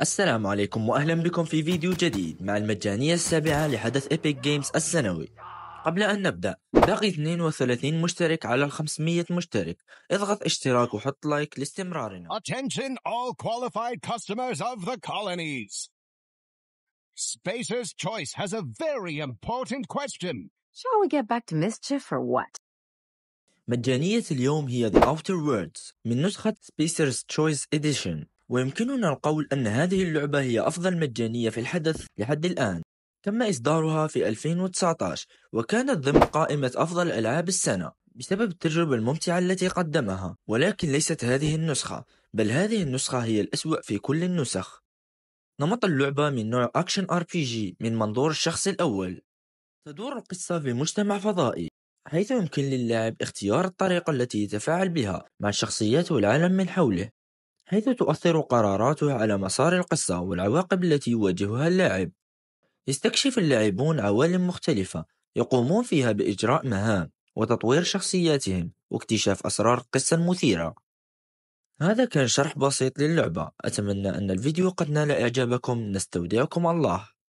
السلام عليكم واهلا بكم في فيديو جديد مع المجانية السابعة لحدث إيبك جيمز السنوي. قبل أن نبدأ، باقي 32 مشترك على 500 مشترك. اضغط اشتراك وحط لايك لاستمرارنا. Attention all qualified customers of the colonies. Spacer's Choice has a very important question. Shall we get back to mischief or what? مجانية اليوم هي The Outer Worlds من نسخة Spacer's Choice Edition. ويمكننا القول أن هذه اللعبة هي أفضل مجانية في الحدث لحد الآن. تم إصدارها في 2019 وكانت ضمن قائمة أفضل ألعاب السنة بسبب التجربة الممتعة التي قدمها، ولكن ليست هذه النسخة، بل هذه النسخة هي الأسوأ في كل النسخ. نمط اللعبة من نوع أكشن RPG من منظور الشخص الأول. تدور القصة في مجتمع فضائي حيث يمكن للاعب اختيار الطريقة التي يتفاعل بها مع الشخصيات والعالم من حوله، حيث تؤثر قراراته على مسار القصة والعواقب التي يواجهها اللاعب. يستكشف اللاعبون عوالم مختلفة يقومون فيها بإجراء مهام وتطوير شخصياتهم واكتشاف أسرار القصة المثيرة. هذا كان شرح بسيط للعبة، أتمنى أن الفيديو قد نال إعجابكم، نستودعكم الله.